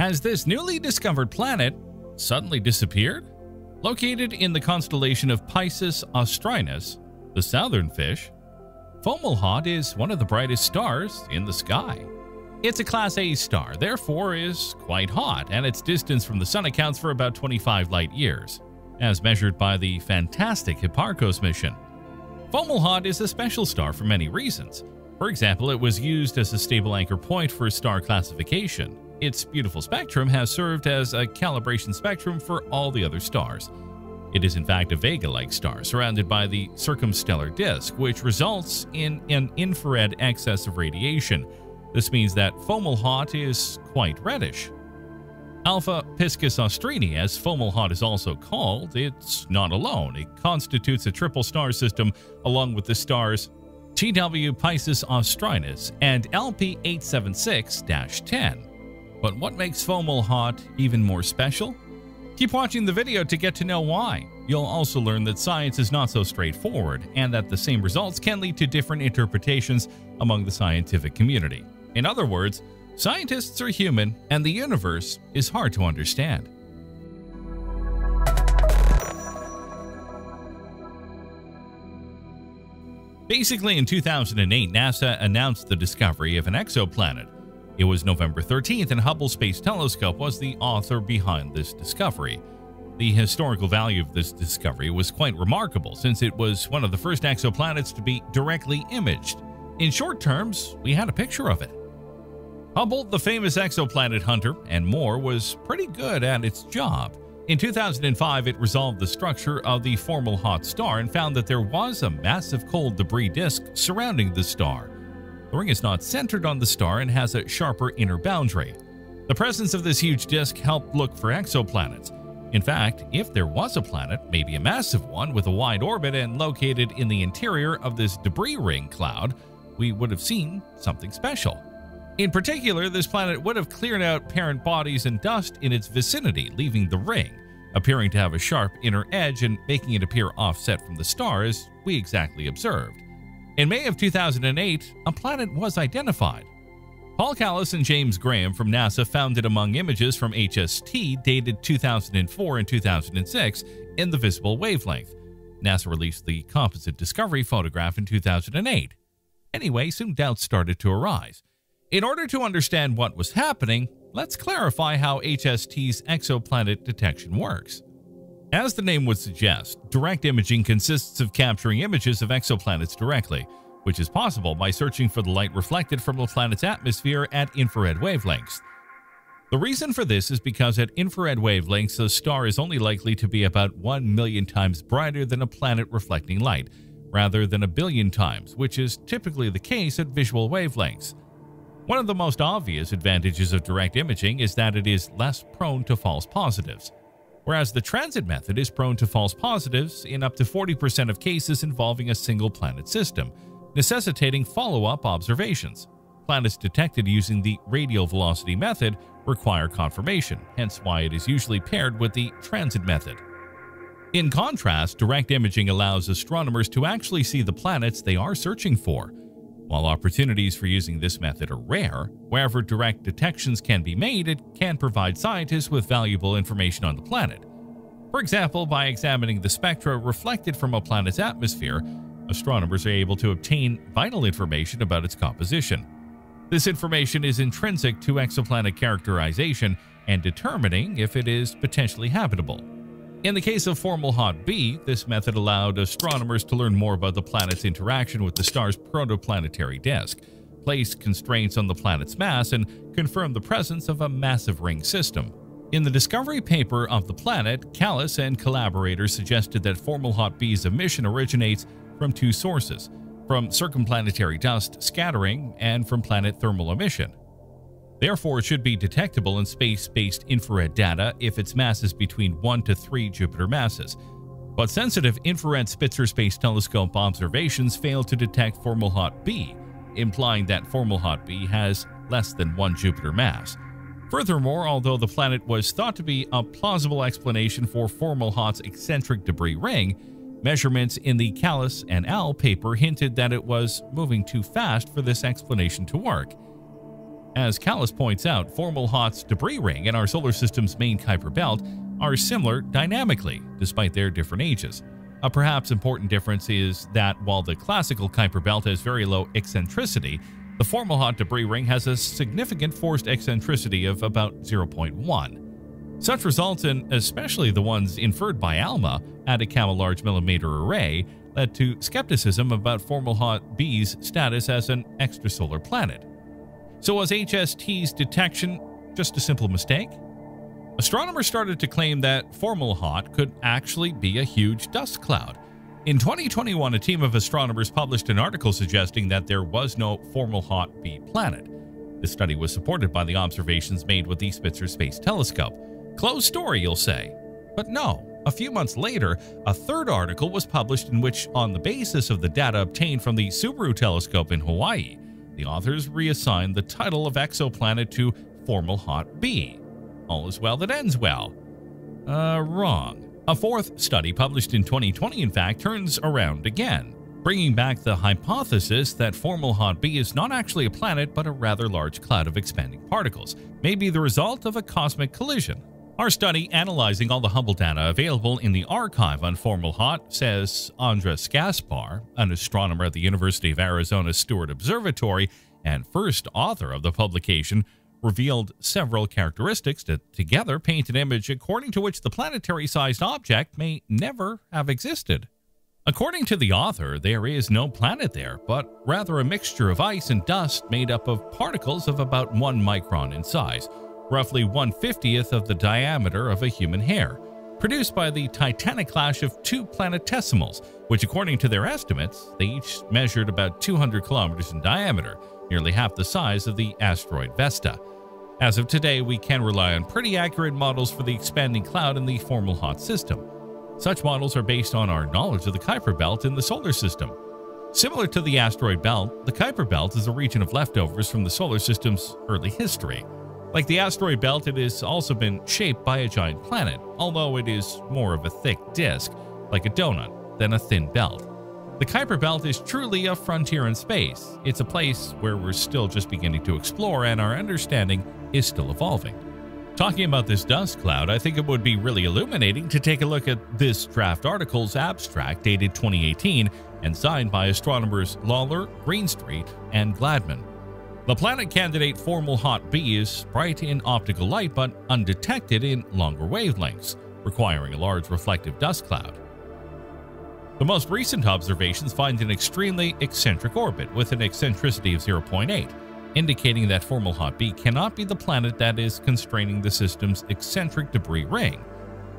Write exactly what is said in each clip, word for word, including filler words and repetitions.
Has this newly discovered planet suddenly disappeared? Located in the constellation of Piscis Austrinus, the southern fish, Fomalhaut is one of the brightest stars in the sky. It's a Class A star, therefore is quite hot, and its distance from the Sun accounts for about twenty-five light-years, as measured by the fantastic Hipparcos mission. Fomalhaut is a special star for many reasons. For example, it was used as a stable anchor point for star classification. Its beautiful spectrum has served as a calibration spectrum for all the other stars. It is in fact a Vega-like star surrounded by the circumstellar disk, which results in an infrared excess of radiation. This means that Fomalhaut is quite reddish. Alpha Piscis Austrini, as Fomalhaut is also called, it's not alone. It constitutes a triple star system along with the stars T W Piscis Austrinus and L P eight seventy-six dash ten. But what makes Fomalhaut even more special? Keep watching the video to get to know why. You'll also learn that science is not so straightforward and that the same results can lead to different interpretations among the scientific community. In other words, scientists are human and the universe is hard to understand. Basically, in two thousand eight, NASA announced the discovery of an exoplanet. It was November thirteenth, and Hubble Space Telescope was the author behind this discovery. The historical value of this discovery was quite remarkable, since it was one of the first exoplanets to be directly imaged. In short terms, we had a picture of it. Hubble, the famous exoplanet hunter, and more, was pretty good at its job. In two thousand five, it resolved the structure of the Fomalhaut star and found that there was a massive cold debris disk surrounding the star. The ring is not centered on the star and has a sharper inner boundary. The presence of this huge disk helped look for exoplanets. In fact, if there was a planet, maybe a massive one with a wide orbit and located in the interior of this debris ring cloud, we would have seen something special. In particular, this planet would have cleared out parent bodies and dust in its vicinity, leaving the ring, appearing to have a sharp inner edge and making it appear offset from the star as we exactly observed. In May of two thousand eight, a planet was identified. Paul Kalas and James Graham from NASA found it among images from H S T dated two thousand four and two thousand six in the visible wavelength. NASA released the composite discovery photograph in two thousand eight. Anyway, soon doubts started to arise. In order to understand what was happening, let's clarify how H S T's exoplanet detection works. As the name would suggest, direct imaging consists of capturing images of exoplanets directly, which is possible by searching for the light reflected from the planet's atmosphere at infrared wavelengths. The reason for this is because at infrared wavelengths, a star is only likely to be about one million times brighter than a planet reflecting light, rather than a billion times, which is typically the case at visual wavelengths. One of the most obvious advantages of direct imaging is that it is less prone to false positives, whereas the transit method is prone to false positives in up to forty percent of cases involving a single planet system, necessitating follow-up observations. Planets detected using the radial velocity method require confirmation, hence why it is usually paired with the transit method. In contrast, direct imaging allows astronomers to actually see the planets they are searching for. While opportunities for using this method are rare, wherever direct detections can be made, it can provide scientists with valuable information on the planet. For example, by examining the spectra reflected from a planet's atmosphere, astronomers are able to obtain vital information about its composition. This information is intrinsic to exoplanet characterization and determining if it is potentially habitable. In the case of Fomalhaut B, this method allowed astronomers to learn more about the planet's interaction with the star's protoplanetary disk, place constraints on the planet's mass, and confirm the presence of a massive ring system. In the discovery paper of the planet, Kalas and collaborators suggested that Fomalhaut B's emission originates from two sources, from circumplanetary dust scattering and from planet thermal emission. Therefore, it should be detectable in space-based infrared data if its mass is between one to three Jupiter masses. But sensitive infrared Spitzer Space Telescope observations failed to detect Fomalhaut B, implying that Fomalhaut B has less than one Jupiter mass. Furthermore, although the planet was thought to be a plausible explanation for Fomalhaut's eccentric debris ring, measurements in the Kalas and Al paper hinted that it was moving too fast for this explanation to work. As Kalas points out, Fomalhaut's debris ring and our solar system's main Kuiper Belt are similar dynamically, despite their different ages. A perhaps important difference is that while the classical Kuiper Belt has very low eccentricity, the Fomalhaut debris ring has a significant forced eccentricity of about zero point one. Such results, and especially the ones inferred by ALMA, Atacama Large Millimeter Array, led to skepticism about Fomalhaut B's status as an extrasolar planet. So was H S T's detection just a simple mistake? Astronomers started to claim that Fomalhaut could actually be a huge dust cloud. In twenty twenty-one, a team of astronomers published an article suggesting that there was no Fomalhaut B planet. This study was supported by the observations made with the Spitzer Space Telescope. Closed story, you'll say. But no. A few months later, a third article was published in which, on the basis of the data obtained from the Subaru telescope in Hawaii, the authors reassigned the title of exoplanet to Fomalhaut B. All is well that ends well. Uh, wrong. A fourth study published in twenty twenty, in fact, turns around again, bringing back the hypothesis that Fomalhaut B is not actually a planet but a rather large cloud of expanding particles, maybe the result of a cosmic collision. Our study, analyzing all the Hubble data available in the archive on Fomalhaut, says András Gaspár, an astronomer at the University of Arizona Steward Observatory and first author of the publication, revealed several characteristics that together paint an image according to which the planetary-sized object may never have existed. According to the author, there is no planet there, but rather a mixture of ice and dust made up of particles of about one micron in size, roughly one fiftieth of the diameter of a human hair, produced by the titanic clash of two planetesimals, which, according to their estimates, they each measured about two hundred kilometers in diameter, nearly half the size of the asteroid Vesta. As of today, we can rely on pretty accurate models for the expanding cloud in the Fomalhaut system. Such models are based on our knowledge of the Kuiper Belt in the solar system. Similar to the asteroid belt, the Kuiper Belt is a region of leftovers from the solar system's early history. Like the asteroid belt, it has also been shaped by a giant planet, although it is more of a thick disk, like a donut, than a thin belt. The Kuiper Belt is truly a frontier in space. It's a place where we're still just beginning to explore, and our understanding is still evolving. Talking about this dust cloud, I think it would be really illuminating to take a look at this draft article's abstract dated twenty eighteen and signed by astronomers Lawler, Greenstreet, and Gladman. The planet candidate Fomalhaut B is bright in optical light but undetected in longer wavelengths, requiring a large reflective dust cloud. The most recent observations find an extremely eccentric orbit with an eccentricity of zero point eight, indicating that Fomalhaut B cannot be the planet that is constraining the system's eccentric debris ring.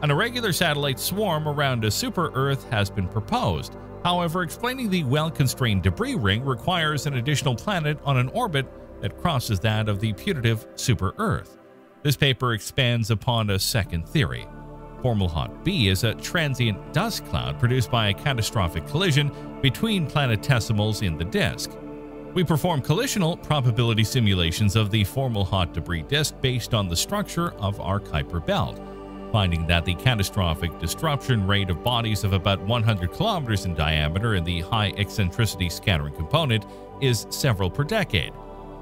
An irregular satellite swarm around a super-Earth has been proposed. However, explaining the well-constrained debris ring requires an additional planet on an orbit that crosses that of the putative super-Earth. This paper expands upon a second theory. Fomalhaut B is a transient dust cloud produced by a catastrophic collision between planetesimals in the disk. We perform collisional probability simulations of the Fomalhaut debris disk based on the structure of our Kuiper Belt, finding that the catastrophic disruption rate of bodies of about one hundred kilometers in diameter in the high eccentricity scattering component is several per decade.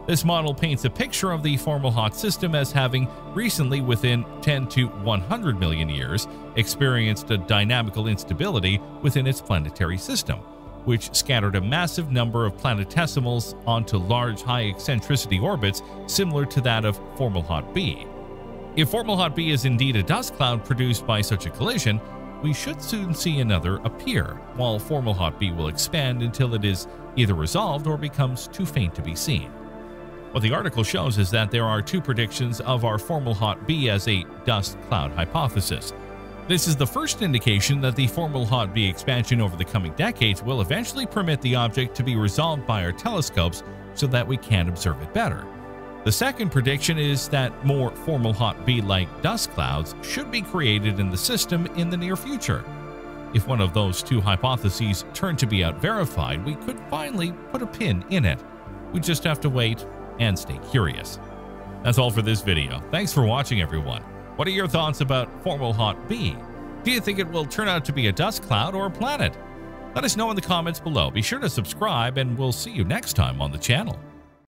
This model paints a picture of the Fomalhaut system as having recently, within ten to one hundred million years, experienced a dynamical instability within its planetary system, which scattered a massive number of planetesimals onto large high eccentricity orbits similar to that of Fomalhaut B. If Fomalhaut B is indeed a dust cloud produced by such a collision, we should soon see another appear, while Fomalhaut B will expand until it is either resolved or becomes too faint to be seen. What the article shows is that there are two predictions of our Fomalhaut B as a dust cloud hypothesis. This is the first indication that the Fomalhaut B expansion over the coming decades will eventually permit the object to be resolved by our telescopes so that we can observe it better. The second prediction is that more Fomalhaut B-like dust clouds should be created in the system in the near future. If one of those two hypotheses turn to be out-verified, we could finally put a pin in it. We just have to wait and stay curious. That's all for this video. Thanks for watching, everyone. What are your thoughts about Fomalhaut B? Do you think it will turn out to be a dust cloud or a planet? Let us know in the comments below. Be sure to subscribe, and we'll see you next time on the channel.